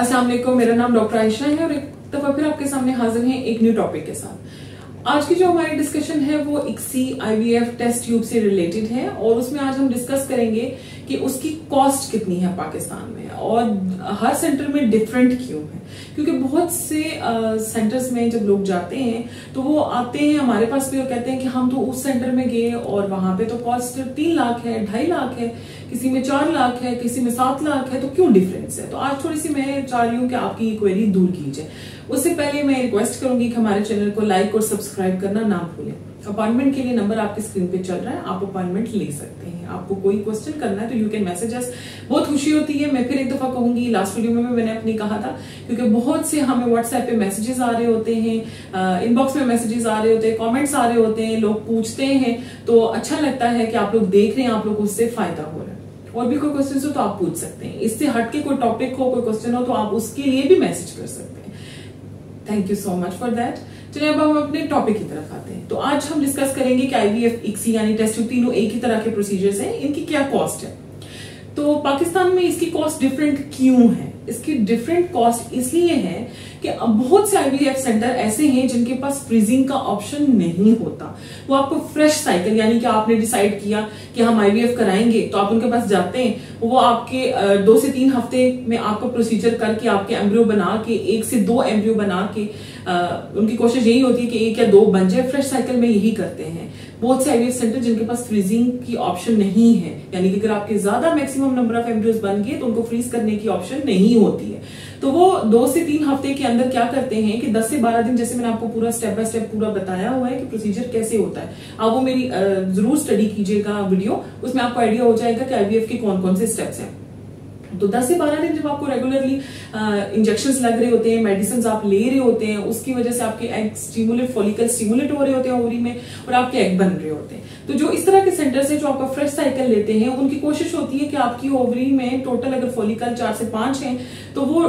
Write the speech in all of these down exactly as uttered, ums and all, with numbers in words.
अस्सलाम वालेकुम, मेरा नाम डॉक्टर आयशा है और एक दफा फिर आपके सामने हाजिर हैं एक न्यू टॉपिक के साथ। आज की जो हमारी डिस्कशन है वो इक्सी आईवीएफ टेस्ट ट्यूब से रिलेटेड है और उसमें आज हम डिस्कस करेंगे कि उसकी कॉस्ट कितनी है पाकिस्तान में और हर सेंटर में डिफरेंट क्यों है, क्योंकि बहुत से आ, सेंटर्स में जब लोग जाते हैं तो वो आते हैं हमारे पास भी और कहते हैं कि हम तो उस सेंटर में गए और वहां पे तो कॉस्ट तीन लाख है, ढाई लाख है, किसी में चार लाख है, किसी में सात लाख है, तो क्यों डिफरेंस है। तो आज थोड़ी सी मैं चाह रही हूँ कि आपकी ये क्वेरी दूर की जाए। उससे पहले मैं रिक्वेस्ट करूंगी कि हमारे चैनल को लाइक और सब्सक्राइब करना ना भूलें। अपॉइंटमेंट के लिए नंबर आपकी स्क्रीन पे चल रहा है, आप अपॉइंटमेंट ले सकते हैं। आपको कोई क्वेश्चन करना है तो यू कैन मैसेज अस। बहुत खुशी होती है, मैं फिर एक दफा कहूंगी, लास्ट वीडियो में भी मैंने अपनी कहा था, क्योंकि बहुत से हमें व्हाट्सएप पे मैसेजेस आ रहे होते हैं, इनबॉक्स में मैसेजेस आ रहे होते हैं, कॉमेंट्स आ रहे होते हैं, लोग पूछते हैं, तो अच्छा लगता है कि आप लोग देख रहे हैं, आप लोग उससे फायदा हो रहा है। और भी कोई क्वेश्चन हो तो आप पूछ सकते हैं, इससे हटके कोई टॉपिक हो, कोई क्वेश्चन हो तो आप उसके लिए भी मैसेज कर सकते हैं। Thank you so much for that. चलिए अब हम अपने टॉपिक की तरफ आते हैं। तो आज हम डिस्कस करेंगे कि आईवीएफ, इक्सी यानी टेस्ट ट्यूब, तीनों एक ही तरह के प्रोसीजर्स हैं, इनकी क्या कॉस्ट है। तो पाकिस्तान में इसकी कॉस्ट डिफरेंट क्यों है? इसकी डिफरेंट कॉस्ट इसलिए है कि बहुत से आईवीएफ सेंटर ऐसे हैं जिनके पास फ्रीजिंग का ऑप्शन नहीं होता। वो आपको फ्रेश साइकिल, यानी कि आपने डिसाइड किया कि हम आईवीएफ कराएंगे तो आप उनके पास जाते हैं, वो आपके दो से तीन हफ्ते में आपका प्रोसीजर करके आपके एम्ब्रियो बना के, एक से दो एम्ब्रियो बना के, आ, उनकी कोशिश यही होती है कि एक या दो बन जाए। फ्रेश साइकिल में यही करते हैं बहुत से आईवीएफ सेंटर जिनके पास फ्रीजिंग की ऑप्शन नहीं है, यानी कि अगर आपके ज्यादा मैक्सिमम नंबर ऑफ एम्ब्रियोज बन गए तो उनको फ्रीज करने की ऑप्शन नहीं होती है। तो वो दो से तीन हफ्ते के अंदर क्या करते हैं कि दस से बारह दिन, जैसे मैंने आपको पूरा स्टेप बाय स्टेप पूरा बताया हुआ है कि प्रोसीजर कैसे होता है, आप वो मेरी जरूर स्टडी कीजिएगा वीडियो, उसमें आपको आइडिया हो जाएगा कि आईवीएफ के कौन कौन से स्टेप्स हैं। तो दस से बारह दिन जब आपको रेगुलरली इंजेक्शंस लग रहे होते हैं, मेडिसिन आप ले रहे होते हैं, उसकी वजह से आपके एग स्टिमुलेट, फॉलिकल स्टिमुलेट हो रहे होते हैं ओवरी में और आपके एग बन रहे होते हैं। तो जो इस तरह के सेंटर्स हैं जो आपका फ्रेश साइकिल लेते हैं, उनकी कोशिश होती है कि आपकी ओवरी में टोटल अगर फॉलिकल चार से पांच हैं तो वो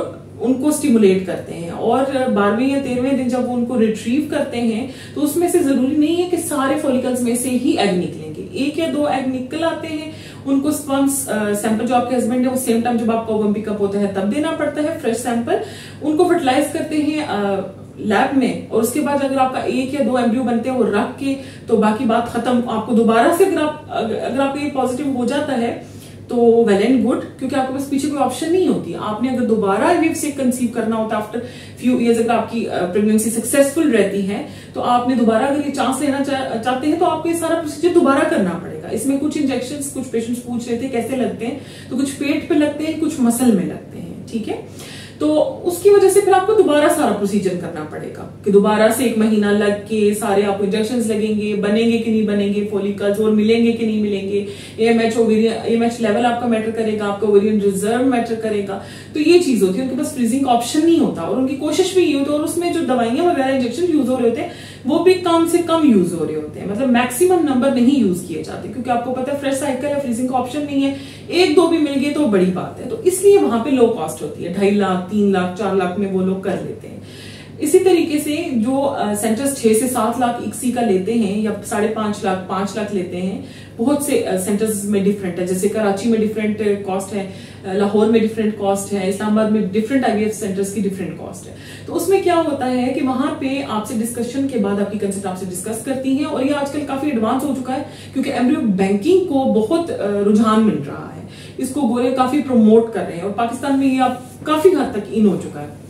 उनको स्टिमुलेट करते हैं और बारहवें या तेरहवें दिन जब वो उनको रिट्रीव करते हैं तो उसमें से जरूरी नहीं है कि सारे फॉलिकल्स में से ही एग निकलेंगे, एक या दो एग निकल आते हैं। उनको स्पर्म सैंपल जो आपके हस्बैंड है वो सेम टाइम जब आपका ओवम पिकअप होता है तब देना पड़ता है फ्रेश सैंपल, उनको फर्टिलाइज करते हैं लैब में और उसके बाद अगर आपका एक या दो एम्ब्रियो बनते हैं वो रख के, तो बाकी बात खत्म। आपको दोबारा से अगर आप अगर आपका ये पॉजिटिव हो जाता है तो वेल एंड गुड, क्योंकि आपके पास पीछे कोई ऑप्शन नहीं होती। आपने अगर दोबारा आईवीएफ से कंसीव करना होता आफ्टर फ्यू इयर्स, अगर आपकी प्रेगनेंसी सक्सेसफुल रहती है तो आपने दोबारा अगर ये चांस लेना चा, चाहते हैं तो आपको ये सारा प्रोसीजर दोबारा करना पड़ेगा। इसमें कुछ इंजेक्शंस, कुछ पेशेंट्स पूछ रहे थे कैसे लगते हैं, तो कुछ पेट पे लगते हैं, कुछ मसल में लगते हैं, ठीक है। तो उसकी वजह से फिर आपको दोबारा सारा प्रोसीजर करना पड़ेगा कि दोबारा से एक महीना लग के सारे आपको इंजेक्शंस लगेंगे, बनेंगे कि नहीं बनेंगे फॉलिकल्स और मिलेंगे कि नहीं मिलेंगे, एएमएच ओवेरियन, एएमएच लेवल आपका मैटर करेगा, आपका ओवेरियन रिजर्व मैटर करेगा। तो ये चीज होती है, उनके पास फ्रीजिंग ऑप्शन नहीं होता और उनकी कोशिश भी ये होती है। और उसमें जो दवाइयां वगैरह इंजेक्शन यूज हो रहे होते हैं वो भी कम से कम यूज हो रहे होते हैं, मतलब मैक्सिमम नंबर नहीं यूज किए जाते, क्योंकि आपको पता है फ्रेश साइकिल या फ्रीजिंग का ऑप्शन नहीं है, एक दो भी मिल गए तो बड़ी बात है। तो इसलिए वहां पे लो कॉस्ट होती है, ढाई लाख, तीन लाख, चार लाख में वो लोग कर लेते हैं। इसी तरीके से जो सेंटर्स छह से सात लाख इक्सी का लेते हैं या साढ़े पांच लाख, पांच लाख लेते हैं, बहुत से सेंटर्स में डिफरेंट है। जैसे कराची में डिफरेंट कॉस्ट है, लाहौर में डिफरेंट कॉस्ट है, इस्लामाबाद में डिफरेंट आईवीएफ सेंटर्स की डिफरेंट कॉस्ट है। तो उसमें क्या होता है कि वहां पे आपसे डिस्कशन के बाद आपकी कंसल्ट आपसे डिस्कस करती है और ये आजकल काफी एडवांस हो चुका है क्योंकि एम्ब्रियो बैंकिंग को बहुत रुझान मिल रहा है, इसको गोरे काफी प्रमोट कर रहे हैं और पाकिस्तान में ये काफी हद तक इन हो चुका है।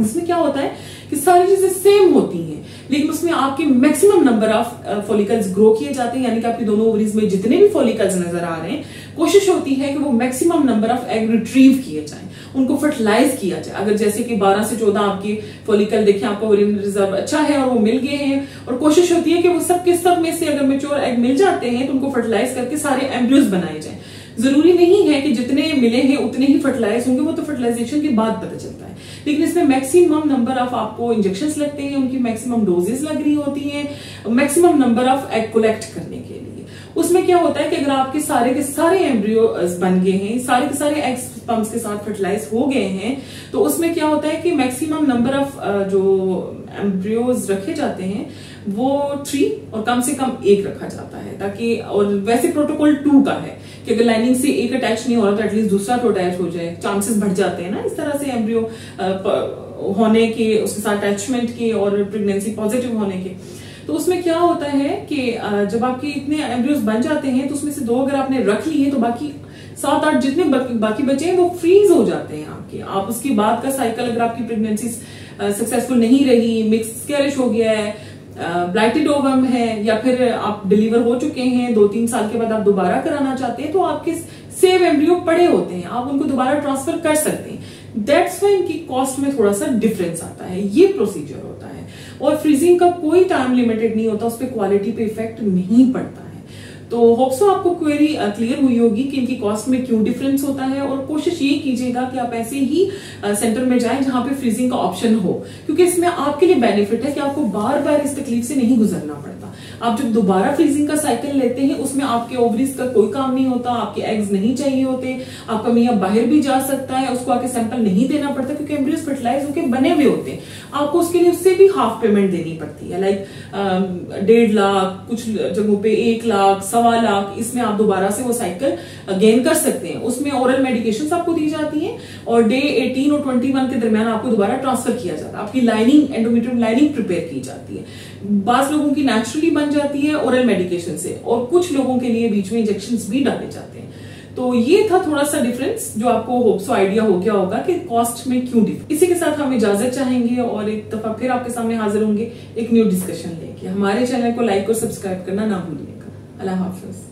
इसमें क्या होता है कि सारी चीजें सेम होती हैं लेकिन उसमें आपके maximum number of follicles grow किए जाते हैं, यानी कि आपके दोनों ओवरीज में जितने भी फॉलिकल्स नजर आ रहे हैं कोशिश होती है कि वो maximum number of egg retrieve किए जाए, उनको फर्टिलाइज किया जाए। अगर जैसे कि बारह से चौदह आपके फॉलिकल देखें, आपका ओवरियन रिजर्व अच्छा है और वो मिल गए हैं और कोशिश होती है कि वो सब के सब में से अगर मेच्योर एग मिल जाते हैं तो उनको फर्टिलाइज करके सारे एम्ब्रियोज बनाए जाए। जरूरी नहीं है कि जितने मिले हैं उतने ही फर्टिलाइज होंगे, वो तो फर्टिलाइजेशन के बाद पता चलता है, लेकिन इसमें मैक्सिमम नंबर ऑफ आपको इंजेक्शंस लगते हैं, उनकी मैक्सिमम डोजेस लग रही होती हैं maximum number of egg collect करने के लिए। उसमें क्या होता है कि अगर आपके सारे के सारे एम्ब्रियोज बन गए हैं, सारे के सारे एग स्पर्म्स के साथ फर्टिलाइज हो गए हैं, तो उसमें क्या होता है कि मैक्सिमम नंबर ऑफ जो एम्ब्रियोज रखे जाते हैं वो थ्री और कम से कम एक रखा जाता है ताकि, और वैसे प्रोटोकॉल टू का है कि अगर लाइनिंग से एक अटैच नहीं हो रहा तो एटलीस्ट दूसरा तो अटैच हो जाए, चांसेस बढ़ जाते हैं ना इस तरह से एम्ब्रियो होने के, उसके साथ अटैचमेंट के और प्रेगनेंसी पॉजिटिव होने के। तो उसमें क्या होता है कि जब आपके इतने एम्ब्रियोज बन जाते हैं तो उसमें से दो अगर आपने रख लिए तो बाकी सात आठ जितने बाकी बचे हैं वो फ्रीज हो जाते हैं आपके। आप उसके बाद का साइकिल, अगर आपकी प्रेगनेंसी सक्सेसफुल नहीं रही, मिक्स कैरिज हो गया है, ब्लाइटेड ओवम है, या फिर आप डिलीवर हो चुके हैं दो तीन साल के बाद आप दोबारा कराना चाहते हैं, तो आपके सेम एम्ब्रियो पड़े होते हैं, आप उनको दोबारा ट्रांसफर कर सकते हैं। दैट्स व्हाई इनकी कॉस्ट में थोड़ा सा डिफरेंस आता है। ये प्रोसीजर होता है और फ्रीजिंग का कोई टाइम लिमिटेड नहीं होता, उस पर क्वालिटी पे इफेक्ट नहीं पड़ता है। तो होप्स सो आपको क्वेरी क्लियर हुई होगी कि इनकी कॉस्ट में क्यों डिफरेंस होता है, और कोशिश ये कीजिएगा कि आप ऐसे ही सेंटर में जाएं जहां पे फ्रीजिंग का ऑप्शन हो, क्योंकि इसमें आपके लिए बेनिफिट है कि आपको बार बार इस तकलीफ से नहीं गुजरना पड़ता। आप जब दोबारा फ्रीजिंग का साइकिल लेते हैं उसमें आपके ओवरीज का कोई काम नहीं होता, आपके एग्स नहीं चाहिए होते, आपका मियाँ बाहर भी जा सकता है, उसको आके सैंपल नहीं देना पड़ता क्योंकि एम्ब्रियोज फर्टिलाइज होकर बने हुए होते हैं। आपको उसके लिए उससे भी हाफ पेमेंट देनी पड़ती है, लाइक डेढ़ लाख कुछ जगहों पे एक लाख, सवा लाख, इसमें आप दोबारा से वो साइकिल गेन कर सकते हैं। उसमें ओरल मेडिकेशंस आपको दी जाती हैं और डे अठारह और इक्कीस के दरमियान आपको दोबारा ट्रांसफर किया जाता है, आपकी लाइनिंग, एंडोमेट्रियम लाइनिंग प्रिपेयर की जाती है। बास लोगों की नेचुरली बन जाती है ओरल मेडिकेशन से, और कुछ लोगों के लिए बीच में इंजेक्शंस भी डाले जाते हैं। तो ये था थोड़ा सा डिफरेंस जो आपको होप्सो आइडिया हो गया होगा कि कॉस्ट में क्यों डिफरेंस। इसी के साथ हम इजाजत चाहेंगे और एक दफा फिर आपके सामने हाजिर होंगे एक न्यू डिस्कशन लेके। हमारे चैनल को लाइक और सब्सक्राइब करना ना भूलिएगा। अल्लाह हाफिज।